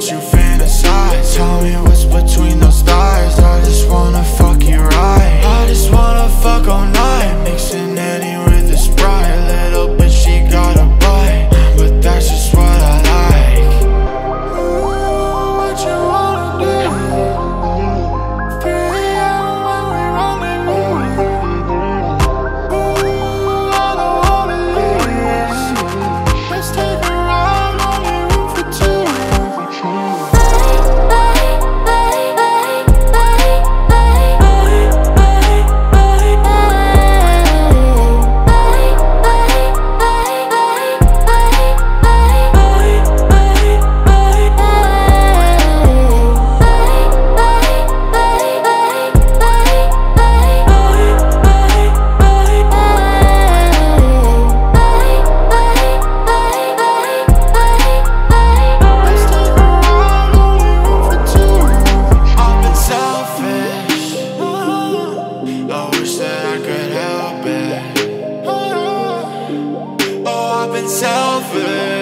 what you fantasize. Tell me what's between those thighs. I just wanna fuck you right, I just wanna fuck all night. Mixing any with a Sprite, little bitch she got a bite, but that's just what I like. Ooh, what you wanna do? Pretty out when we rendezvous. Ooh, all I wanna do is let's take a ride on the roof for two. Selfish.